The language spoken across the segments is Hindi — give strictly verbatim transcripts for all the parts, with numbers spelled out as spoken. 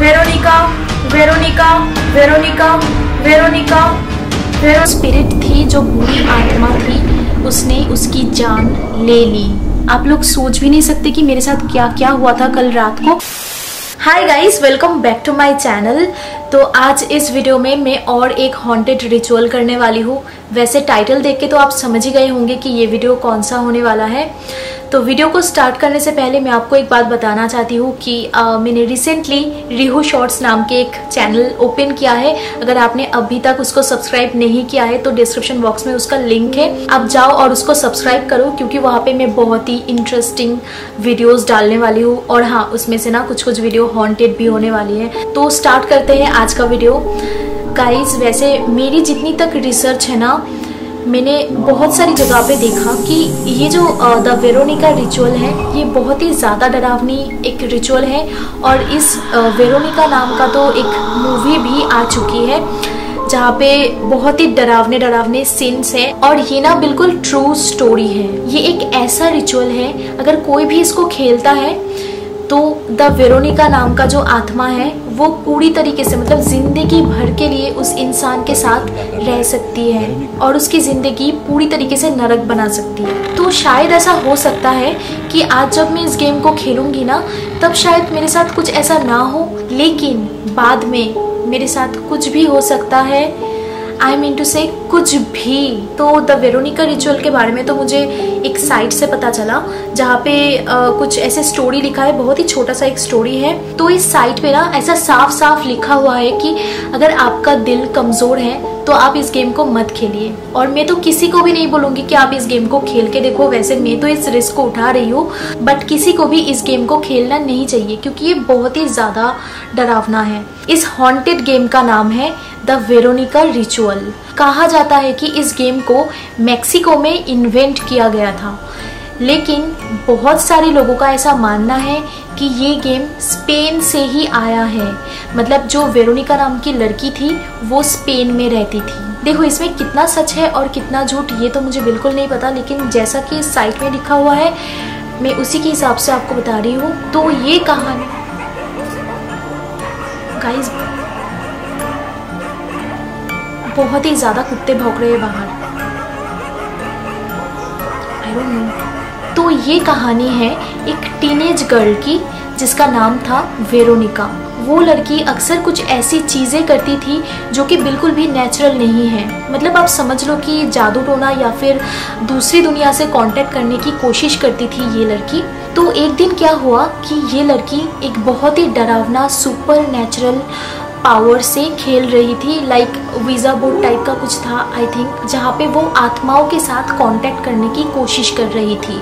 Veronica Veronica Veronica Veronica Vero spirit थी, जो बुरी आत्मा थी, उसने उसकी जान ले ली। आप लोग सोच भी नहीं सकते कि मेरे साथ क्या क्या हुआ था कल रात को। Hi guys, welcome back to my channel. तो आज इस वीडियो में मैं और एक हॉन्टेड रिचुअल करने वाली हूँ। वैसे टाइटल देख के तो आप समझ ही गए होंगे कि ये वीडियो कौन सा होने वाला है। तो वीडियो को स्टार्ट करने से पहले मैं आपको एक बात बताना चाहती हूँ कि आ, मैंने रिसेंटली रिहू शॉर्ट्स नाम के एक चैनल ओपन किया है। अगर आपने अभी तक उसको सब्सक्राइब नहीं किया है तो डिस्क्रिप्शन बॉक्स में उसका लिंक है, आप जाओ और उसको सब्सक्राइब करो, क्योंकि वहाँ पे मैं बहुत ही इंटरेस्टिंग वीडियोज़ डालने वाली हूँ। और हाँ, उसमें से ना कुछ कुछ वीडियो हॉन्टेड भी होने वाली है। तो स्टार्ट करते हैं आज का वीडियो। गाइज, वैसे मेरी जितनी तक रिसर्च है ना, मैंने बहुत सारी जगह पे देखा कि ये जो द वेरोनिका रिचुअल है, ये बहुत ही ज़्यादा डरावनी एक रिचुअल है। और इस वेरोनिका नाम का तो एक मूवी भी आ चुकी है, जहाँ पे बहुत ही डरावने डरावने सीन्स हैं। और ये ना बिल्कुल ट्रू स्टोरी है। ये एक ऐसा रिचुअल है, अगर कोई भी इसको खेलता है तो द वेरोनिका नाम का जो आत्मा है वो पूरी तरीके से, मतलब ज़िंदगी भर के लिए उस इंसान के साथ रह सकती है और उसकी ज़िंदगी पूरी तरीके से नरक बना सकती है। तो शायद ऐसा हो सकता है कि आज जब मैं इस गेम को खेलूँगी ना, तब शायद मेरे साथ कुछ ऐसा ना हो, लेकिन बाद में मेरे साथ कुछ भी हो सकता है। आई मीन टू से कुछ भी। तो द वेरोनिका रिचुअल के बारे में तो मुझे एक साइट से पता चला, जहाँ पे आ, कुछ ऐसे स्टोरी लिखा है, बहुत ही छोटा सा एक स्टोरी है। तो इस साइट पे ना ऐसा साफ साफ लिखा हुआ है कि अगर आपका दिल कमज़ोर है तो आप इस गेम को मत खेलिए। और मैं तो किसी को भी नहीं बोलूँगी कि आप इस गेम को खेल के देखो। वैसे मैं तो इस रिस्क को उठा रही हूँ, बट किसी को भी इस गेम को खेलना नहीं चाहिए, क्योंकि ये बहुत ही ज़्यादा डरावना है। इस हॉन्टेड गेम का नाम है द वेरोनिका रिचुअल। कहा जाता है कि इस गेम को मैक्सिको में इन्वेंट किया गया था, लेकिन बहुत सारे लोगों का ऐसा मानना है कि ये गेम स्पेन से ही आया है। मतलब जो वेरोनिका नाम की लड़की थी वो स्पेन में रहती थी। देखो, इसमें कितना सच है और कितना झूठ ये तो मुझे बिल्कुल नहीं पता, लेकिन जैसा कि इस साइट में लिखा हुआ है मैं उसी के हिसाब से आपको बता रही हूँ। तो ये कहानी गाइस, बहुत ही ज़्यादा कुत्ते भौंक रहे हैं बाहर। तो ये कहानी है एक टीनेज गर्ल की, जिसका नाम था वेरोनिका। वो लड़की अक्सर कुछ ऐसी चीज़ें करती थी जो कि बिल्कुल भी नेचुरल नहीं है। मतलब आप समझ लो कि जादू टोना या फिर दूसरी दुनिया से कांटेक्ट करने की कोशिश करती थी ये लड़की। तो एक दिन क्या हुआ कि ये लड़की एक बहुत ही डरावना सुपर नेचुरल पावर से खेल रही थी। लाइक वीज़ा बोर्ड टाइप का कुछ था आई थिंक, जहाँ पे वो आत्माओं के साथ कांटेक्ट करने की कोशिश कर रही थी।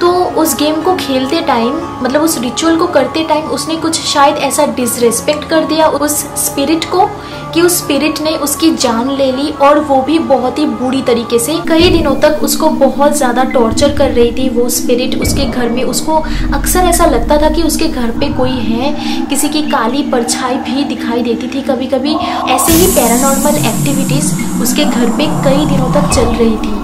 तो उस गेम को खेलते टाइम, मतलब उस रिचुअल को करते टाइम, उसने कुछ शायद ऐसा डिसरेस्पेक्ट कर दिया उस स्पिरिट को कि उस स्पिरिट ने उसकी जान ले ली। और वो भी बहुत ही बुरी तरीके से। कई दिनों तक उसको बहुत ज़्यादा टॉर्चर कर रही थी वो स्पिरिट उसके घर में। उसको अक्सर ऐसा लगता था कि उसके घर पे कोई है, किसी की काली परछाई भी दिखाई देती थी कभी कभी। ऐसे ही पैरानॉर्मल एक्टिविटीज़ उसके घर पे कई दिनों तक चल रही थी।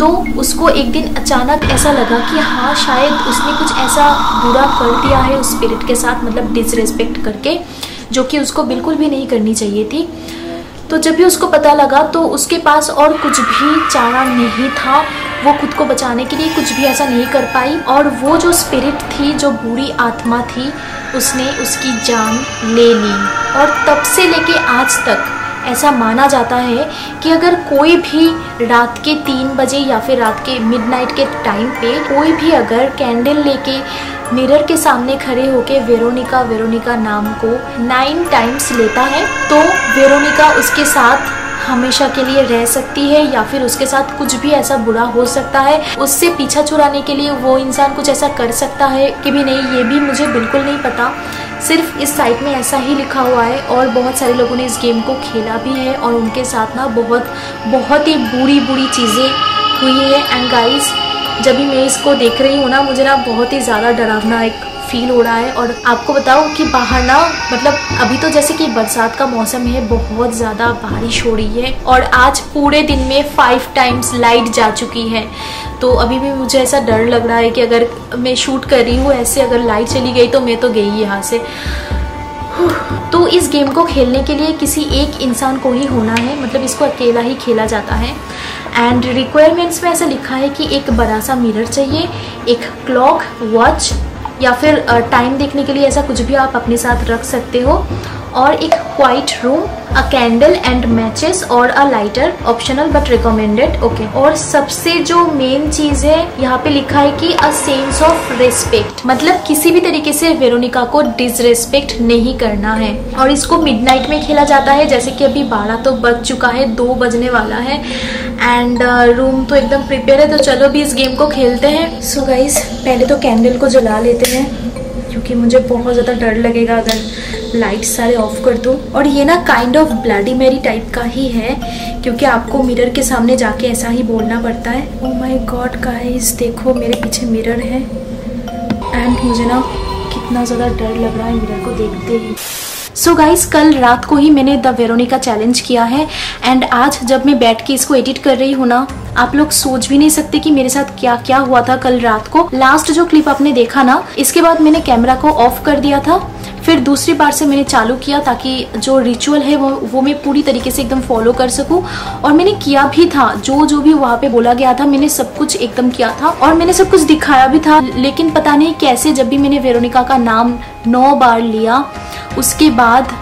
तो उसको एक दिन अचानक ऐसा लगा कि हाँ, शायद उसने कुछ ऐसा बुरा कर दिया है उस स्पिरिट के साथ, मतलब डिसरेस्पेक्ट करके, जो कि उसको बिल्कुल भी नहीं करनी चाहिए थी। तो जब भी उसको पता लगा तो उसके पास और कुछ भी चारा नहीं था। वो खुद को बचाने के लिए कुछ भी ऐसा नहीं कर पाई, और वो जो स्पिरिट थी, जो बुरी आत्मा थी, उसने उसकी जान ले ली। और तब से लेके आज तक ऐसा माना जाता है कि अगर कोई भी रात के तीन बजे या फिर रात के मिडनाइट के टाइम पे कोई भी अगर कैंडल लेके मिरर के सामने खड़े होके वेरोनिका वेरोनिका नाम को नाइन टाइम्स लेता है, तो वेरोनिका उसके साथ हमेशा के लिए रह सकती है, या फिर उसके साथ कुछ भी ऐसा बुरा हो सकता है। उससे पीछा छुड़ाने के लिए वो इंसान कुछ ऐसा कर सकता है कि भी नहीं, ये भी मुझे बिल्कुल नहीं पता। सिर्फ इस साइट में ऐसा ही लिखा हुआ है। और बहुत सारे लोगों ने इस गेम को खेला भी है, और उनके साथ ना बहुत बहुत ही बुरी बुरी चीज़ें हुई है। एंड गाइस, जब भी मैं इसको देख रही हूँ ना, मुझे ना बहुत ही ज़्यादा डरावना एक फील हो रहा है। और आपको बताओ कि बाहर ना, मतलब अभी तो जैसे कि बरसात का मौसम है, बहुत ज़्यादा बारिश हो रही है, और आज पूरे दिन में फाइव टाइम्स लाइट जा चुकी है। तो अभी भी मुझे ऐसा डर लग रहा है कि अगर मैं शूट कर रही हूँ ऐसे, अगर लाइट चली गई तो मैं तो गई यहाँ से। तो इस गेम को खेलने के लिए किसी एक इंसान को ही होना है, मतलब इसको अकेला ही खेला जाता है। एंड रिक्वायरमेंट्स में ऐसा लिखा है कि एक बड़ा सा मिरर चाहिए, एक क्लॉक, वॉच या फिर टाइम देखने के लिए ऐसा कुछ भी आप अपने साथ रख सकते हो, और एक quiet room, a candle and matches और a lighter, optional but recommended. Okay, और सबसे जो मेन चीज़ है यहाँ पे लिखा है कि अ सेंस ऑफ रिस्पेक्ट, मतलब किसी भी तरीके से वेरोनिका को डिसरिस्पेक्ट नहीं करना है। और इसको मिडनाइट में खेला जाता है, जैसे कि अभी बारह तो बज चुका है, दो बजने वाला है। एंड रूम तो एकदम प्रिपेयर है, तो चलो भी इस गेम को खेलते हैं। सो गाइज, पहले तो कैंडल को जला लेते हैं क्योंकि मुझे बहुत ज़्यादा डर लगेगा अगर लाइट सारे ऑफ कर दूँ। और ये ना kind of bloody Mary type का ही है क्योंकि आपको मिरर के सामने जाके ऐसा ही बोलना पड़ता है। ओह माय गॉड गाइस, देखो मेरे पीछे मिरर है एंड मुझे ना कितना ज़्यादा डर लग रहा है मिरर को देखते ही। सो so गाइज़, कल रात को ही मैंने द वेरोनिका चैलेंज किया है एंड आज जब मैं बैठ के इसको एडिट कर रही हूँ ना, आप लोग सोच भी नहीं सकते कि मेरे साथ क्या क्या हुआ था कल रात को। लास्ट जो क्लिप आपने देखा ना, इसके बाद मैंने कैमरा को ऑफ कर दिया था, फिर दूसरी बार से मैंने चालू किया ताकि जो रिचुअल है वो वो मैं पूरी तरीके से एकदम फॉलो कर सकूं। और मैंने किया भी था, जो जो भी वहाँ पे बोला गया था मैंने सब कुछ एकदम किया था और मैंने सब कुछ दिखाया भी था। लेकिन पता नहीं कैसे जब भी मैंने वेरोनिका का नाम नौ बार लिया, उसके बाद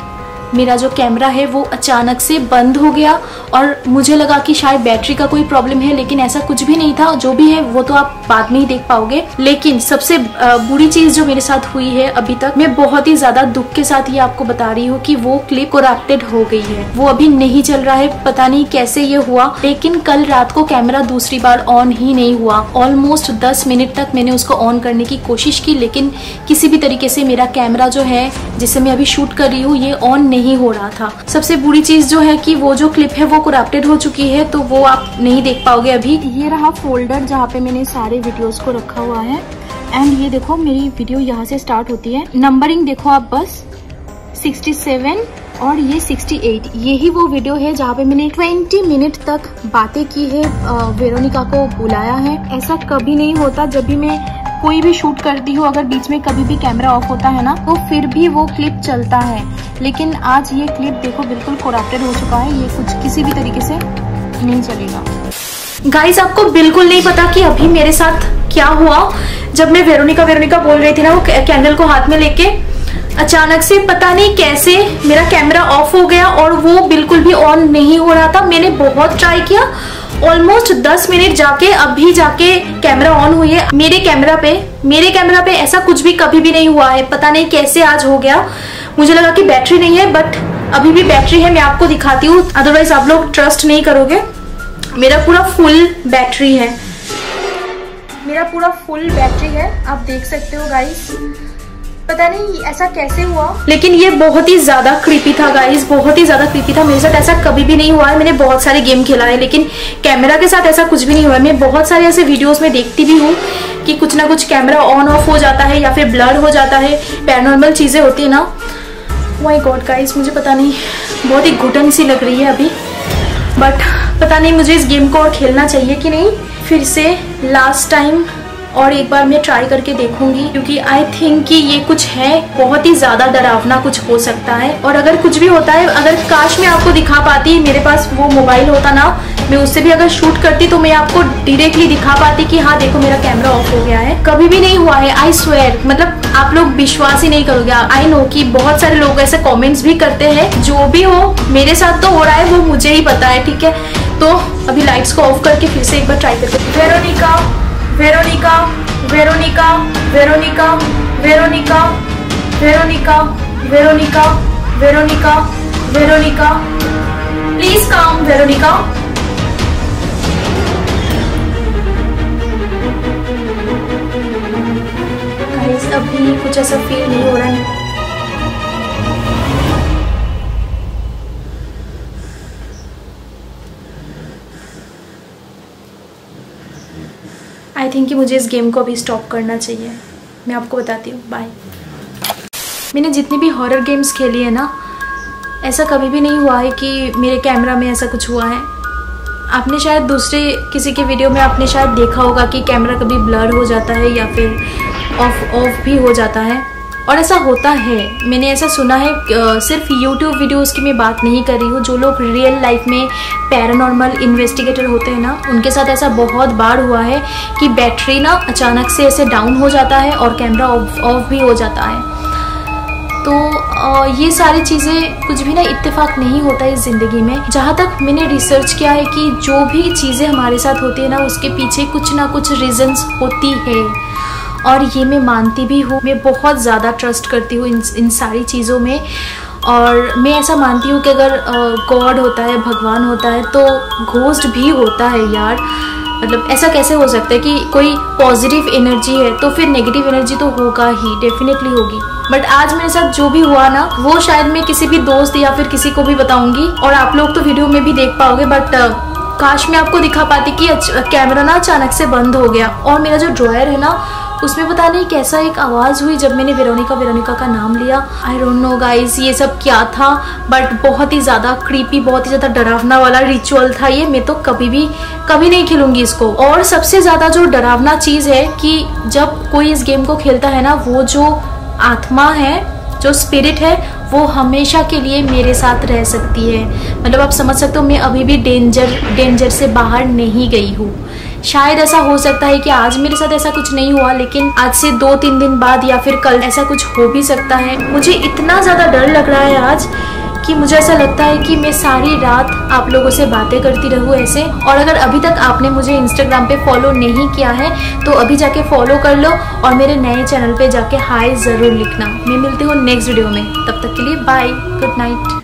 मेरा जो कैमरा है वो अचानक से बंद हो गया और मुझे लगा कि शायद बैटरी का कोई प्रॉब्लम है, लेकिन ऐसा कुछ भी नहीं था। जो भी है वो तो आप बाद में ही देख पाओगे। लेकिन सबसे बुरी चीज़ जो मेरे साथ हुई है अभी तक, मैं बहुत ही ज़्यादा दुख के साथ ये आपको बता रही हूँ कि वो क्लिप करप्टेड हो गई है, वो अभी नहीं चल रहा है, पता नहीं कैसे ये हुआ। लेकिन कल रात को कैमरा दूसरी बार ऑन ही नहीं हुआ। ऑलमोस्ट दस मिनट तक मैंने उसको ऑन करने की कोशिश की, लेकिन किसी भी तरीके से मेरा कैमरा जो है जिससे मैं अभी शूट कर रही हूँ ये ऑन नहीं हो रहा था। सबसे बुरी चीज जो है कि वो जो क्लिप है वो करप्टेड हो चुकी है, तो वो आप नहीं देख पाओगे अभी। ये रहा फोल्डर जहाँ पे मैंने सारे वीडियोस को रखा हुआ है एंड ये देखो मेरी वीडियो यहाँ से स्टार्ट होती है। नंबरिंग देखो आप, बस सिक्सटी सेवन और ये सिक्सटी एट, यही वो वीडियो है जहाँ पे मैंने बीस मिनट तक बातें की है, वेरोनिका को बुलाया है। ऐसा कभी नहीं होता, जब भी मैं कोई भी शूट करती हूँ अगर बीच में कभी भी कैमरा ऑफ होता है ना तो फिर भी वो क्लिप चलता है, लेकिन आज ये क्लिप देखो बिल्कुल करप्टेड हो चुका है, ये कुछ किसी भी तरीके से नहीं चलेगा। गाइस, आपको बिल्कुल नहीं पता कि अभी मेरे साथ क्या हुआ। जब मैं वेरोनिका वेरोनिका बोल रही थी ना, वो कैंडल को हाथ में लेके अचानक से पता नहीं कैसे मेरा कैमरा ऑफ हो गया और वो बिल्कुल भी ऑन नहीं हो रहा था। मैंने बहुत ट्राई किया, ऑलमोस्ट दस मिनट जाके अभी जाके कैमरा ऑन हुई है। मेरे कैमरा पे मेरे कैमरा पे ऐसा कुछ भी कभी भी नहीं हुआ है, पता नहीं कैसे आज हो गया। मुझे लगा कि बैटरी नहीं है, बट अभी भी बैटरी है, मैं आपको दिखाती हूँ, अदरवाइज आप लोग ट्रस्ट नहीं करोगे। मेरा पूरा फुल बैटरी है मेरा पूरा फुल बैटरी है आप देख सकते हो गाइस। पता नहीं ऐसा कैसे हुआ, लेकिन ये बहुत ही ज्यादा क्रीपी था गाइस, बहुत ही ज्यादा क्रीपी था। मेरे साथ ऐसा कभी भी नहीं हुआ है, मैंने बहुत सारे गेम खेला है लेकिन कैमरा के साथ ऐसा कुछ भी नहीं हुआ है। मैं बहुत सारे ऐसे वीडियोस में देखती भी हूँ कि कुछ ना कुछ कैमरा ऑन ऑफ हो जाता है या फिर ब्लर हो जाता है, पैरानॉर्मल चीज़ें होती है ना। माय गॉड गाइस, मुझे पता नहीं, बहुत ही घुटन सी लग रही है अभी, बट पता नहीं मुझे इस गेम को और खेलना चाहिए कि नहीं। फिर से लास्ट टाइम और एक बार मैं ट्राई करके देखूंगी क्योंकि आई थिंक कि ये कुछ है, बहुत ही ज़्यादा डरावना कुछ हो सकता है। और अगर कुछ भी होता है, अगर काश मैं आपको दिखा पाती, मेरे पास वो मोबाइल होता ना, मैं उससे भी अगर शूट करती तो मैं आपको डायरेक्टली दिखा पाती कि हाँ देखो मेरा कैमरा ऑफ हो गया है। कभी भी नहीं हुआ है, आई स्वेयर, मतलब आप लोग विश्वास ही नहीं करोगे। आई नो कि बहुत सारे लोग ऐसे कॉमेंट्स भी करते हैं, जो भी हो मेरे साथ तो हो रहा है वो मुझे ही पता है, ठीक है। तो अभी लाइट्स को ऑफ करके फिर से एक बार ट्राई करते हैं। Veronica Veronica Veronica Veronica Veronica Veronica Veronica Veronica Veronica please come Veronica. Guys, अभी कुछ ऐसा फील नहीं हो रहा है। आई थिंक कि मुझे इस गेम को अभी स्टॉप करना चाहिए, मैं आपको बताती हूँ। बाय। मैंने जितनी भी हॉरर गेम्स खेली है ना, ऐसा कभी भी नहीं हुआ है कि मेरे कैमरा में ऐसा कुछ हुआ है। आपने शायद दूसरे किसी के वीडियो में आपने शायद देखा होगा कि कैमरा कभी ब्लर हो जाता है या फिर ऑफ ऑफ भी हो जाता है। और ऐसा होता है, मैंने ऐसा सुना है। सिर्फ यूट्यूब वीडियोस की मैं बात नहीं कर रही हूँ, जो लोग रियल लाइफ में पैरानॉर्मल इन्वेस्टिगेटर होते हैं ना, उनके साथ ऐसा बहुत बार हुआ है कि बैटरी ना अचानक से ऐसे डाउन हो जाता है और कैमरा ऑफ भी हो जाता है। तो ये सारी चीज़ें कुछ भी ना इत्तेफाक नहीं होता है इस ज़िंदगी में। जहाँ तक मैंने रिसर्च किया है कि जो भी चीज़ें हमारे साथ होती है ना, उसके पीछे कुछ ना कुछ रीजंस होती है, और ये मैं मानती भी हूँ। मैं बहुत ज़्यादा ट्रस्ट करती हूँ इन इन सारी चीज़ों में, और मैं ऐसा मानती हूँ कि अगर गॉड होता है, भगवान होता है, तो घोस्ट भी होता है यार। मतलब ऐसा कैसे हो सकता है कि कोई पॉजिटिव एनर्जी है तो फिर नेगेटिव एनर्जी तो होगा ही, डेफिनेटली होगी। बट आज मेरे साथ जो भी हुआ ना, वो शायद मैं किसी भी दोस्त या फिर किसी को भी बताऊंगी, और आप लोग तो वीडियो में भी देख पाओगे। बट काश मैं आपको दिखा पाती कि कैमरा ना अचानक से बंद हो गया, और मेरा जो ड्रॉयर है ना, उसमें पता नहीं कैसा एक आवाज़ हुई जब मैंने वेरोनिका वेरोनिका का नाम लिया। आई डोंट नो गाइज ये सब क्या था, बट बहुत ही ज़्यादा क्रीपी, बहुत ही ज़्यादा डरावना वाला रिचुअल था ये। मैं तो कभी भी कभी नहीं खेलूंगी इसको। और सबसे ज़्यादा जो डरावना चीज़ है कि जब कोई इस गेम को खेलता है ना, वो जो आत्मा है, जो स्पिरिट है, वो हमेशा के लिए मेरे साथ रह सकती है। मतलब आप समझ सकते हो, मैं अभी भी डेंजर डेंजर से बाहर नहीं गई हूँ। शायद ऐसा हो सकता है कि आज मेरे साथ ऐसा कुछ नहीं हुआ, लेकिन आज से दो तीन दिन बाद या फिर कल ऐसा कुछ हो भी सकता है। मुझे इतना ज़्यादा डर लग रहा है आज कि मुझे ऐसा लगता है कि मैं सारी रात आप लोगों से बातें करती रहूँ ऐसे। और अगर अभी तक आपने मुझे इंस्टाग्राम पे फॉलो नहीं किया है तो अभी जाके फॉलो कर लो, और मेरे नए चैनल पे जाके हाय ज़रूर लिखना। मैं मिलती हूँ नेक्स्ट वीडियो में, तब तक के लिए बाय, गुड नाइट।